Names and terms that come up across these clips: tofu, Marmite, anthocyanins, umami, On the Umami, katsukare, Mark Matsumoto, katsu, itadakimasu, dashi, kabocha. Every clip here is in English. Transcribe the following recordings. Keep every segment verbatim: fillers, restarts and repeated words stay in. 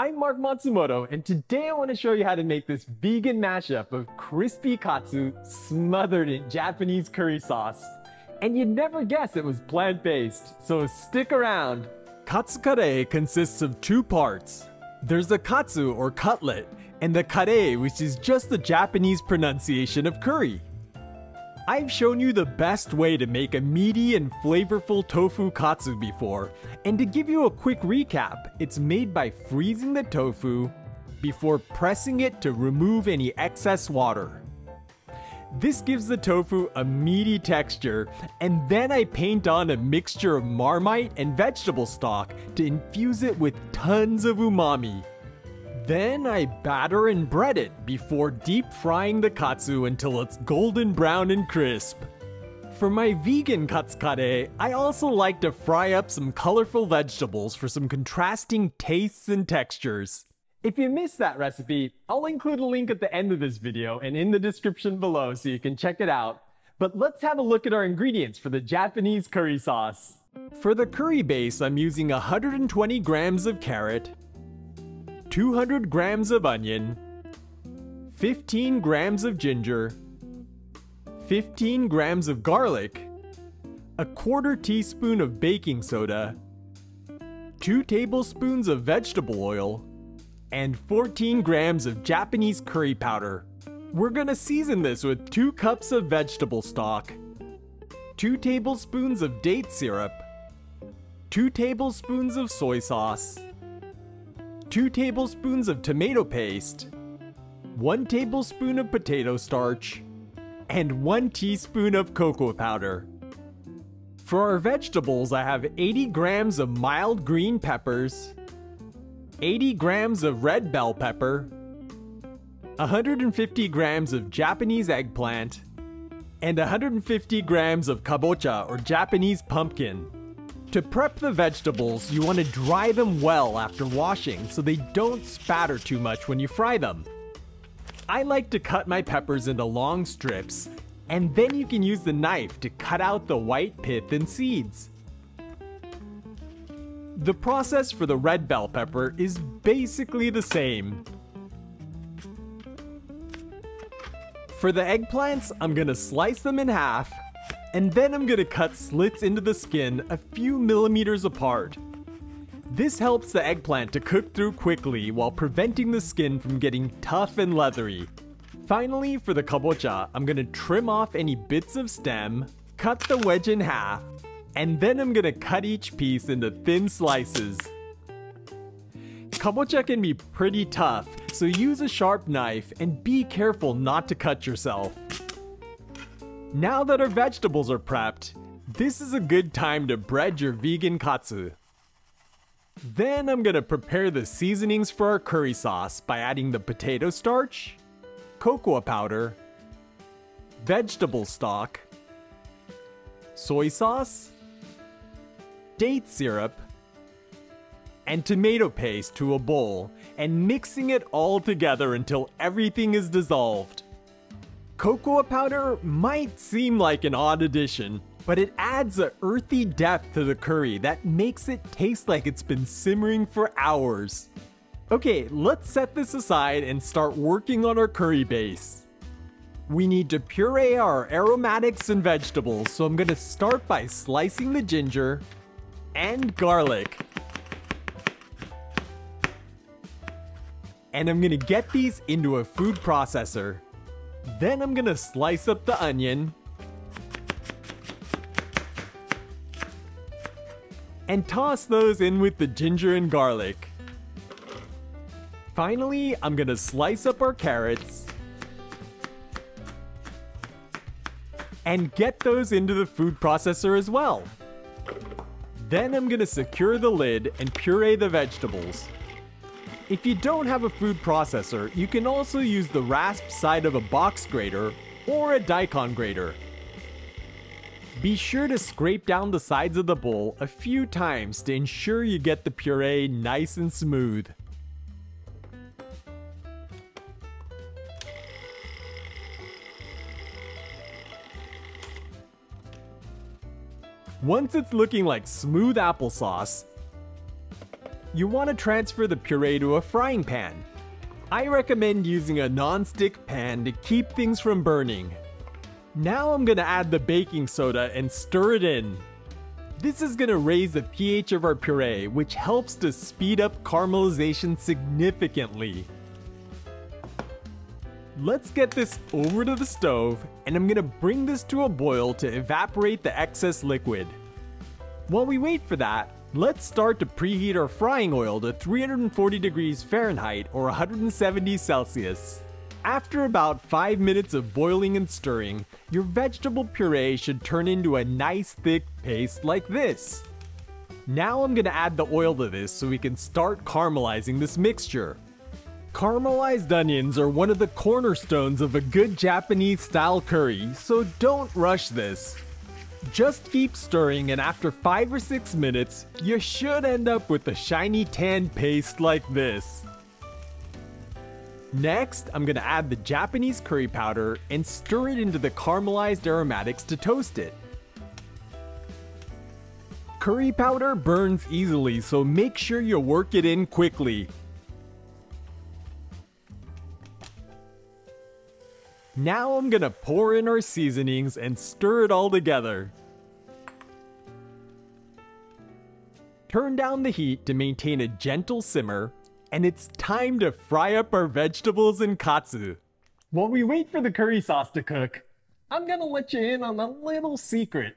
I'm Mark Matsumoto, and today I want to show you how to make this vegan mashup of crispy katsu smothered in Japanese curry sauce. And you'd never guess it was plant-based, so stick around. Katsu kare consists of two parts. There's the katsu, or cutlet, and the kare, which is just the Japanese pronunciation of curry. I've shown you the best way to make a meaty and flavorful tofu katsu before, and to give you a quick recap, it's made by freezing the tofu before pressing it to remove any excess water. This gives the tofu a meaty texture, and then I paint on a mixture of Marmite and vegetable stock to infuse it with tons of umami. Then I batter and bread it before deep frying the katsu until it's golden brown and crisp. For my vegan katsu kare, I also like to fry up some colorful vegetables for some contrasting tastes and textures. If you missed that recipe, I'll include a link at the end of this video and in the description below so you can check it out. But let's have a look at our ingredients for the Japanese curry sauce. For the curry base, I'm using one hundred twenty grams of carrot, two hundred grams of onion, fifteen grams of ginger, fifteen grams of garlic, a quarter teaspoon of baking soda, two tablespoons of vegetable oil, and fourteen grams of Japanese curry powder. We're gonna season this with two cups of vegetable stock, two tablespoons of date syrup, two tablespoons of soy sauce, two tablespoons of tomato paste, one tablespoon of potato starch, and one teaspoon of cocoa powder. For our vegetables, I have eighty grams of mild green peppers, eighty grams of red bell pepper, one hundred fifty grams of Japanese eggplant, and one hundred fifty grams of kabocha, or Japanese pumpkin. To prep the vegetables, you want to dry them well after washing so they don't spatter too much when you fry them. I like to cut my peppers into long strips, and then you can use the knife to cut out the white pith and seeds. The process for the red bell pepper is basically the same. For the eggplants, I'm going to slice them in half, and then I'm gonna cut slits into the skin a few millimeters apart. This helps the eggplant to cook through quickly while preventing the skin from getting tough and leathery. Finally, for the kabocha, I'm gonna trim off any bits of stem, cut the wedge in half, and then I'm gonna cut each piece into thin slices. Kabocha can be pretty tough, so use a sharp knife and be careful not to cut yourself. Now that our vegetables are prepped, this is a good time to bread your vegan katsu. Then I'm gonna prepare the seasonings for our curry sauce by adding the potato starch, cocoa powder, vegetable stock, soy sauce, date syrup, and tomato paste to a bowl, and mixing it all together until everything is dissolved. Cocoa powder might seem like an odd addition, but it adds an earthy depth to the curry that makes it taste like it's been simmering for hours. Okay, let's set this aside and start working on our curry base. We need to puree our aromatics and vegetables, so I'm gonna start by slicing the ginger and garlic. And I'm gonna get these into a food processor. Then I'm gonna slice up the onion and toss those in with the ginger and garlic. Finally, I'm gonna slice up our carrots and get those into the food processor as well. Then I'm gonna secure the lid and puree the vegetables. If you don't have a food processor, you can also use the rasp side of a box grater or a daikon grater. Be sure to scrape down the sides of the bowl a few times to ensure you get the puree nice and smooth. Once it's looking like smooth applesauce, you want to transfer the puree to a frying pan. I recommend using a non-stick pan to keep things from burning. Now I'm gonna add the baking soda and stir it in. This is gonna raise the pH of our puree, which helps to speed up caramelization significantly. Let's get this over to the stove, and I'm gonna bring this to a boil to evaporate the excess liquid. While we wait for that, let's start to preheat our frying oil to three hundred forty degrees Fahrenheit or one hundred seventy Celsius. After about five minutes of boiling and stirring, your vegetable puree should turn into a nice thick paste like this. Now I'm gonna add the oil to this so we can start caramelizing this mixture. Caramelized onions are one of the cornerstones of a good Japanese style curry, so don't rush this. Just keep stirring, and after five or six minutes, you should end up with a shiny tan paste like this. Next, I'm gonna add the Japanese curry powder and stir it into the caramelized aromatics to toast it. Curry powder burns easily, so make sure you work it in quickly. Now I'm gonna pour in our seasonings and stir it all together. Turn down the heat to maintain a gentle simmer, and it's time to fry up our vegetables and katsu. While we wait for the curry sauce to cook, I'm gonna let you in on a little secret.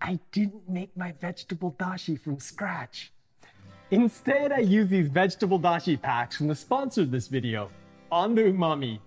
I didn't make my vegetable dashi from scratch. Instead, I use these vegetable dashi packs from the sponsor of this video, On the Umami.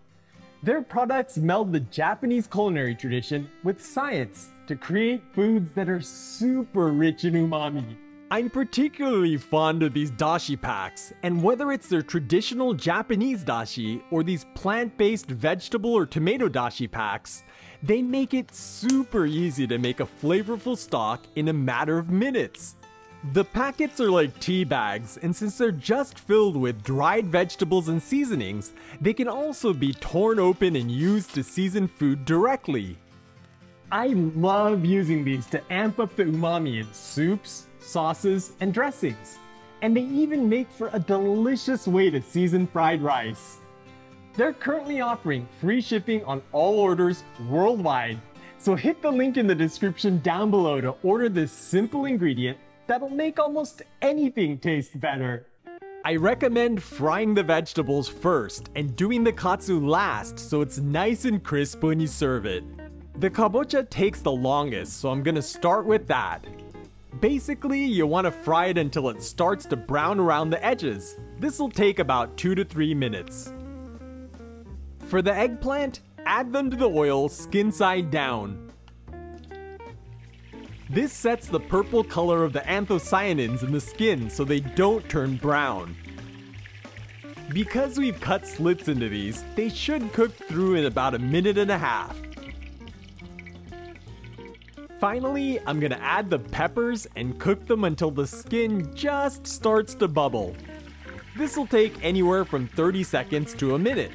Their products meld the Japanese culinary tradition with science to create foods that are super rich in umami. I'm particularly fond of these dashi packs, and whether it's their traditional Japanese dashi or these plant-based vegetable or tomato dashi packs, they make it super easy to make a flavorful stock in a matter of minutes. The packets are like tea bags, and since they're just filled with dried vegetables and seasonings, they can also be torn open and used to season food directly. I love using these to amp up the umami in soups, sauces, and dressings. And they even make for a delicious way to season fried rice. They're currently offering free shipping on all orders worldwide, so hit the link in the description down below to order this simple ingredient that'll make almost anything taste better. I recommend frying the vegetables first and doing the katsu last so it's nice and crisp when you serve it. The kabocha takes the longest, so I'm gonna start with that. Basically, you wanna fry it until it starts to brown around the edges. This'll take about two to three minutes. For the eggplant, add them to the oil skin side down. This sets the purple color of the anthocyanins in the skin so they don't turn brown. Because we've cut slits into these, they should cook through in about a minute and a half. Finally, I'm gonna add the peppers and cook them until the skin just starts to bubble. This'll take anywhere from thirty seconds to a minute.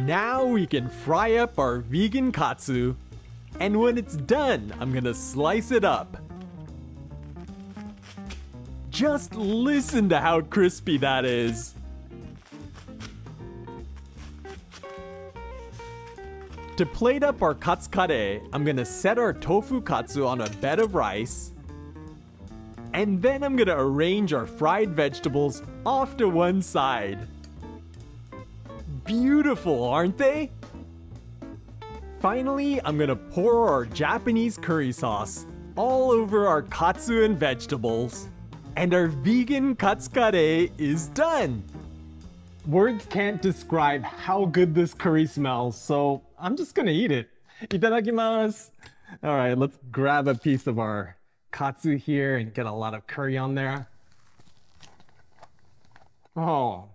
Now we can fry up our vegan katsu. And when it's done, I'm gonna slice it up. Just listen to how crispy that is. To plate up our katsukare, I'm gonna set our tofu katsu on a bed of rice. And then I'm gonna arrange our fried vegetables off to one side. Beautiful, aren't they? Finally, I'm gonna pour our Japanese curry sauce all over our katsu and vegetables. And our vegan katsukare is done! Words can't describe how good this curry smells, so I'm just gonna eat it. Itadakimasu! Alright, let's grab a piece of our katsu here and get a lot of curry on there. Oh,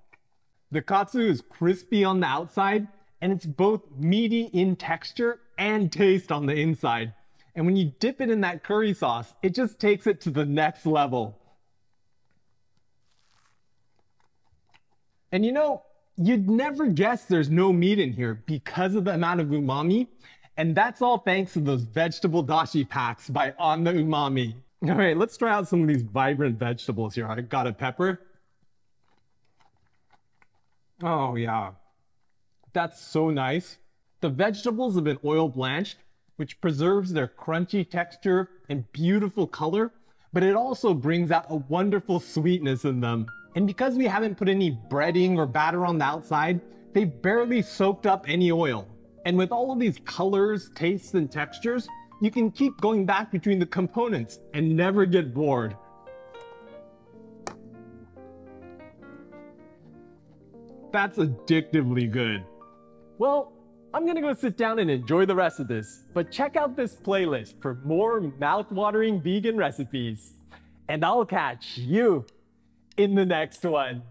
the katsu is crispy on the outside, and it's both meaty in texture and taste on the inside. And when you dip it in that curry sauce, it just takes it to the next level. And you know, you'd never guess there's no meat in here because of the amount of umami. And that's all thanks to those vegetable dashi packs by On the Umami. All right, let's try out some of these vibrant vegetables here. I got a pepper. Oh yeah, that's so nice. The vegetables have been oil blanched, which preserves their crunchy texture and beautiful color, but it also brings out a wonderful sweetness in them. And because we haven't put any breading or batter on the outside, they barely soaked up any oil. And with all of these colors, tastes, and textures, you can keep going back between the components and never get bored. That's addictively good. Well, I'm gonna go sit down and enjoy the rest of this, but check out this playlist for more mouth-watering vegan recipes. And I'll catch you in the next one.